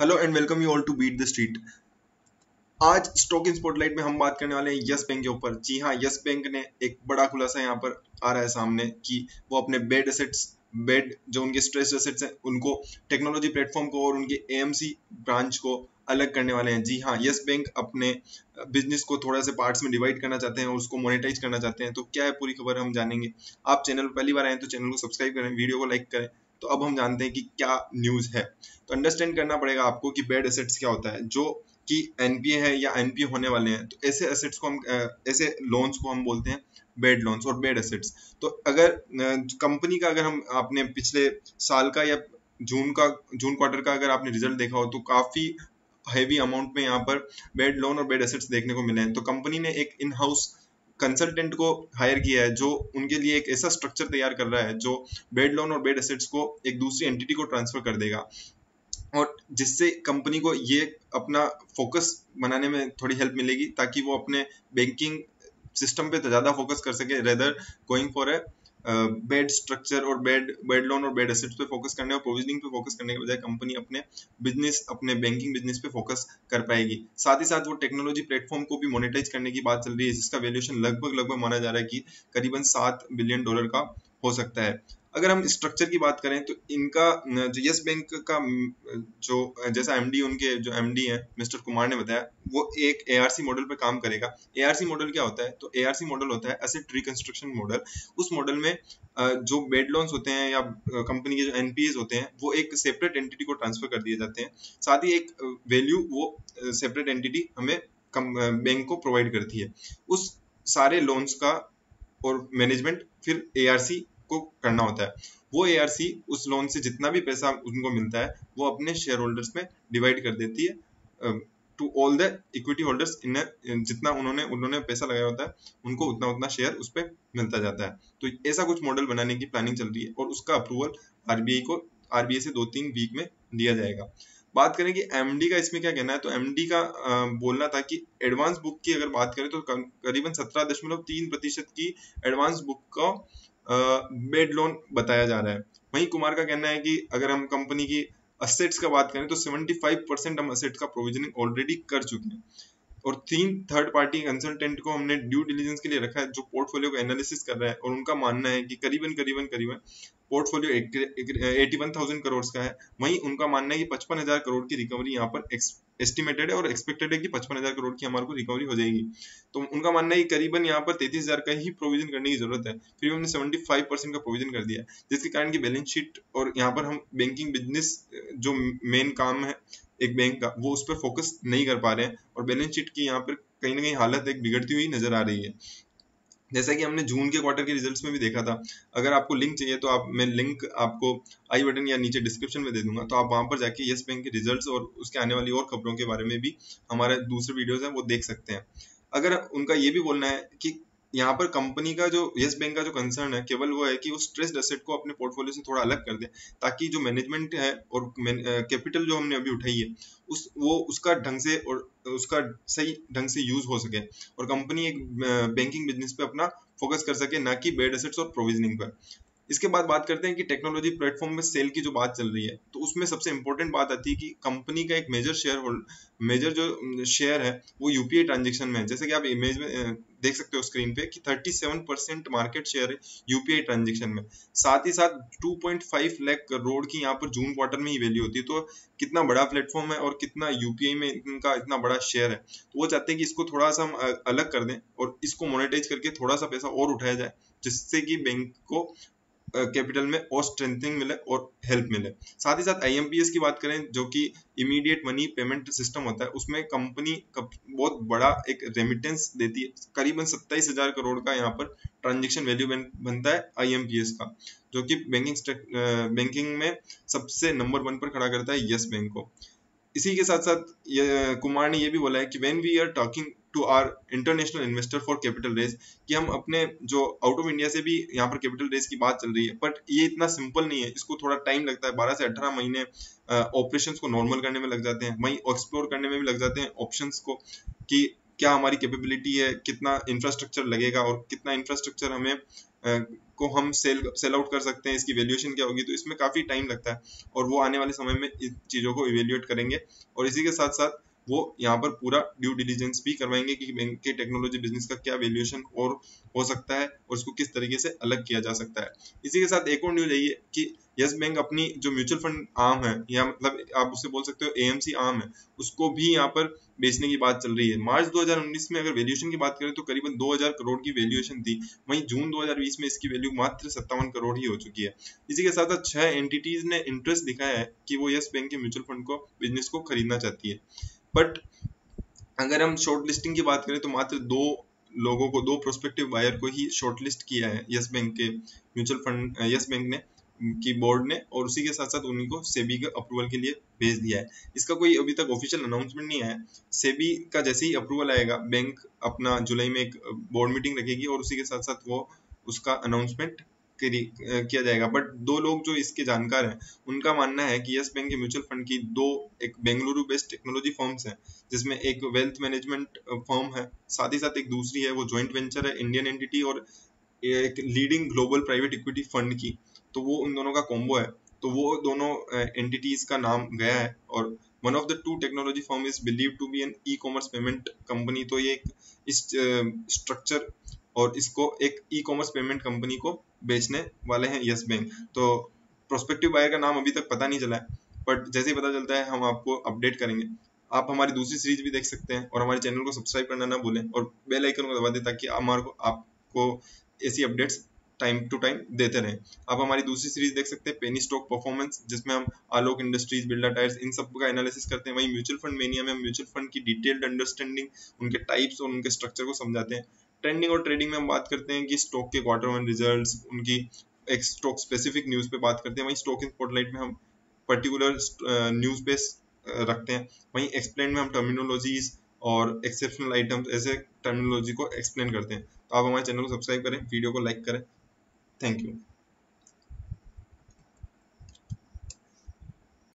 Hello and welcome you all to beat the street. आज stock in spotlight में हम बात करने वाले हैं यस बैंक के ऊपर। जी हाँ, यस बैंक ने एक बड़ा खुलासा यहाँ पर आ रहा है सामने कि वो अपने बेड जो उनके स्ट्रेस एसेट्स हैं उनको टेक्नोलॉजी प्लेटफॉर्म को और उनके एएमसी ब्रांच को अलग करने वाले हैं। जी हाँ, यस बैंक अपने बिजनेस को थोड़ा से पार्ट्स में डिवाइड करना चाहते हैं और उसको मोनेटाइज करना चाहते हैं। तो क्या है पूरी खबर हम जानेंगे। आप चैनल पर पहली बार आए तो चैनल को सब्सक्राइब करें, वीडियो को लाइक करें। तो अब हम जानते हैं कि क्या न्यूज़ है। तो अंडरस्टैंड करना पड़ेगा आपको कि बैड एसेट्स क्या होता है, जो कि एनपीए है या एनपीए होने वाले हैं। तो ऐसे एसेट्स को हम ऐसे लोन्स को हम बोलते हैं बैड लोन्स और बैड एसेट्स। तो अगर कंपनी का हम आपने पिछले साल का या जून क्वार्टर का अगर आपने रिजल्ट देखा हो तो काफ़ी हैवी अमाउंट में यहाँ पर बैड लोन और बैड एसेट्स देखने को मिले हैं। तो कंपनी ने एक इन हाउस कंसल्टेंट को हायर किया है जो उनके लिए एक ऐसा स्ट्रक्चर तैयार कर रहा है जो बेड लोन और बेड एसेट्स को एक दूसरी एंटिटी को ट्रांसफर कर देगा, और जिससे कंपनी को ये अपना फोकस बनाने में थोड़ी हेल्प मिलेगी ताकि वो अपने बैंकिंग सिस्टम पे ज़्यादा फोकस कर सके, rather going for a bad structure और बेड लोन और बेड एसेट्स पे फोकस करने और प्रोविजनिंग पे फोकस करने के बजाय कंपनी अपने बैंकिंग बिजनेस पे फोकस कर पाएगी। साथ ही साथ वो टेक्नोलॉजी प्लेटफॉर्म को भी मोनेटाइज करने की बात चल रही है, जिसका वैल्यूएशन लगभग माना जा रहा है कि करीबन $7 बिलियन का हो सकता है। अगर हम स्ट्रक्चर की बात करें तो इनका जो यस बैंक का जो जैसा एमडी उनके जो एमडी हैं मिस्टर कुमार ने बताया, वो एक एआरसी मॉडल पे काम करेगा। एआरसी मॉडल क्या होता है? तो एआरसी मॉडल होता है एसेट रिकंस्ट्रक्शन मॉडल। उस मॉडल में जो बेड लोन्स होते हैं या कंपनी के जो एनपीएस होते हैं वो एक सेपरेट एंटिटी को ट्रांसफर कर दिए जाते हैं। साथ ही एक वैल्यू वो सेपरेट एंटिटी हमें बैंक को प्रोवाइड करती है। उस सारे लोन्स का और मैनेजमेंट फिर एआरसी को करना होता है। वो एआरसी उस लोन से जितना भी पैसा उनको मिलता है वो अपने शेयर होल्डर्स में डिवाइड कर देती है to all the equity holders. जितना उन्होंने पैसा लगाया होता है उनको उतना शेयर उस पर मिलता जाता है। तो ऐसा कुछ मॉडल बनाने की प्लानिंग चल रही है और उसका अप्रूवल आरबीआई से 2-3 वीक में दिया जाएगा। बात करें कि एमडी का इसमें क्या कहना है, तो एमडी का बोलना था कि एडवांस बुक की अगर बात करें तो करीबन 17.3% की एडवांस बुक का बेड लोन बताया जा रहा है। वहीं कुमार का कहना है कि अगर हम कंपनी की असेट्स का बात करें तो 75% हम असेट्स का प्रोविजनिंग ऑलरेडी कर चुके हैं, और 3 थर्ड पार्टी कंसल्टेंट को हमने ड्यू डिलीजेंस के लिए रखा है जो पोर्टफोलियो का एनालिसिस कर रहा है। और उनका मानना है कि करीबन पोर्टफोलियो 81,000 करोड़ का है। वहीं उनका मानना है कि 55,000 करोड़ की रिकवरी यहाँ पर एस्टिमेटेड है और एक्सपेक्टेड है कि 55,000 करोड़ की हमारे को रिकवरी हो जाएगी। तो उनका मानना है कि करीबन यहाँ पर 33,000 का ही प्रोविजन करने की जरूरत है। फिर भी हमने 75% का प्रोविजन कर दिया, जिसके कारण कि बैलेंस शीट और यहाँ पर हम बैंकिंग बिजनेस जो मेन काम है एक बैंक का वो उस पर फोकस नहीं कर पा रहे हैं, और बैलेंस शीट की यहाँ पर कहीं ना कहीं हालत एक बिगड़ती हुई नजर आ रही है। जैसा कि हमने जून के क्वार्टर के रिजल्ट्स में भी देखा था। अगर आपको लिंक चाहिए तो मैं लिंक आपको आई बटन या नीचे डिस्क्रिप्शन में दे दूंगा, तो आप वहां पर जाके यस बैंक के रिजल्ट्स और उसके आने वाली और खबरों के बारे में भी हमारे दूसरे वीडियोस हैं वो देख सकते हैं। अगर उनका ये भी बोलना है कि यहाँ पर कंपनी का जो यस बैंक का जो कंसर्न है केवल वो है कि वो स्ट्रेस्ड एसेट को अपने पोर्टफोलियो से थोड़ा अलग कर दे, ताकि जो मैनेजमेंट है और कैपिटल जो हमने अभी उठाई है उसका ढंग से और उसका सही ढंग से यूज हो सके, और कंपनी एक बैंकिंग बिजनेस पे अपना फोकस कर सके, ना कि बेड एसेट्स और प्रोविजनिंग पर। इसके बाद बात करते हैं कि टेक्नोलॉजी प्लेटफॉर्म में सेल की जो बात चल रही है, तो उसमें सबसे इंपॉर्टेंट बात आती है कि कंपनी का एक मेजर जो शेयर है वो यूपीआई ट्रांजेक्शन में है। जैसे कि आप इमेज में देख सकते हो स्क्रीन पे कि 37% मार्केट शेयर है यूपीआई ट्रांजेक्शन में। साथ ही साथ 2.5 लाख करोड़ की यहाँ पर जून क्वार्टर में ही वैल्यू होती है। तो कितना बड़ा प्लेटफॉर्म है और कितना यूपीआई में इनका इतना बड़ा शेयर है। तो वो चाहते हैं कि इसको थोड़ा सा हम अलग कर दें और इसको मोनेटाइज करके थोड़ा सा पैसा और उठाया जाए, जिससे कि बैंक को कैपिटल में और स्ट्रेंथनिंग मिले और हेल्प मिले। साथ ही साथ आईएमपीएस की बात करें जो कि इमीडिएट मनी पेमेंट सिस्टम होता है, उसमें कंपनी बहुत बड़ा एक रेमिटेंस देती है। करीबन 27,000 करोड़ का यहाँ पर ट्रांजेक्शन वैल्यू बनता है आईएमपीएस का, जो कि बैंकिंग में सबसे नंबर 1 पर खड़ा करता है यस बैंक को। इसी के साथ साथ कुमार ने यह भी बोला है कि when we are talking to our international investor for capital raise, कि हम अपने जो आउट ऑफ इंडिया से भी यहाँ पर कैपिटल रेज की बात चल रही है, बट ये इतना सिंपल नहीं है, इसको थोड़ा टाइम लगता है। 12 से 18 महीने ऑपरेशंस को नॉर्मल करने में लग जाते हैं, वहीं एक्सप्लोर करने में भी लग जाते हैं ऑप्शंस को कि क्या हमारी कैपेबिलिटी है, कितना इंफ्रास्ट्रक्चर लगेगा और कितना इंफ्रास्ट्रक्चर हमें को हम सेल आउट कर सकते हैं, इसकी वैल्यूएशन क्या होगी, तो इसमें काफ़ी टाइम लगता है और वो आने वाले समय में इन चीज़ों को इवेल्यूएट करेंगे। और इसी के साथ साथ वो यहाँ पर पूरा ड्यू डिलीजेंस भी करवाएंगे कि बैंक के टेक्नोलॉजी बिजनेस का क्या वैल्यूएशन और हो सकता है और उसको किस तरीके से अलग किया जा सकता है। इसी के साथ एक और न्यूज है कि यस बैंक अपनी जो म्यूचुअल फंड आर्म है, या मतलब आप उससे बोल सकते हो एएमसी आर्म है, उसको भी यहाँ पर बेचने की बात चल रही है। मार्च 2019 में अगर वैल्यूएशन की बात करें तो करीबन 2000 करोड़ की वैल्यूएशन थी, वहीं जून 2020 में इसकी वैल्यू मात्र 57 करोड़ ही हो चुकी है। इसी के साथ साथ 6 एंटिटीज ने इंटरेस्ट दिखाया है कि वो यस बैंक के म्यूचुअल फंड को बिजनेस को खरीदना चाहती है। बट अगर हम शॉर्ट लिस्टिंग की बात करें तो मात्र दो प्रोस्पेक्टिव बायर को ही शॉर्ट लिस्ट किया है यस बैंक के म्यूचुअल फंड यस बैंक ने की बोर्ड ने, और उसी के साथ साथ उन्हीं को सेबी के अप्रूवल के लिए भेज दिया है। इसका कोई अभी तक ऑफिशियल अनाउंसमेंट नहीं आया है। सेबी का जैसे ही अप्रूवल आएगा बैंक अपना जुलाई में एक बोर्ड मीटिंग रखेगी और उसी के साथ साथ वो उसका अनाउंसमेंट किया जाएगा। बट दो लोग जो इसके जानकार हैं उनका मानना है कि यस बैंक के म्यूचुअल फंड की एक बेंगलुरु बेस्ड टेक्नोलॉजी फर्म्स हैं, जिसमें एक वेल्थ मैनेजमेंट फर्म है, साथ ही साथ एक दूसरी है वो जॉइंट वेंचर है इंडियन एंटिटी और एक leading global private equity fund की, तो वो उन दोनों का कॉम्बो है। तो वो दोनों एंटिटीज का नाम गया है और one of the two technology firm is believe to be an e commerce payment company. तो ये इस स्ट्रक्चर और इसको एक ई कॉमर्स पेमेंट कंपनी को बेचने वाले हैं यस बैंक। तो प्रोस्पेक्टिव बायर का नाम अभी तक पता नहीं चला है, बट जैसे ही पता चलता है हम आपको अपडेट करेंगे। आप हमारी दूसरी सीरीज भी देख सकते हैं और हमारे चैनल को सब्सक्राइब करना ना भूलें और बेल आइकन को दबा दें ताकि आपको ऐसी अपडेट्स टाइम टू टाइम देते रहें। आप हमारी दूसरी सीरीज देख सकते हैं पेनी स्टॉक परफॉर्मेंस, जिसमें हम आलोक इंडस्ट्रीज, बिरला टायर्स, इन सब का एनालिसिस करते हैं। वहीं म्यूचुअल फंड मेनिया में हम म्यूचुअल फंड की डिटेल्ड अंडरस्टैंडिंग, उनके टाइप्स और उनके स्ट्रक्चर को समझाते हैं। ट्रेंडिंग और ट्रेडिंग में हम बात करते हैं कि स्टॉक के क्वार्टर वन रिजल्ट्स, उनकी एक स्टॉक स्पेसिफिक न्यूज़ पे बात करते हैं। वहीं स्टॉक इन स्पॉटलाइट में हम पर्टिकुलर न्यूज़ पे रखते हैं। वहीं एक्सप्लेन में हम टर्मिनोलॉजीज और एक्सेप्शनल आइटम्स ऐसे टर्मिनोलॉजी को एक्सप्लेन करते हैं। तो आप हमारे चैनल को सब्सक्राइब करें, वीडियो को लाइक करें। Thank you.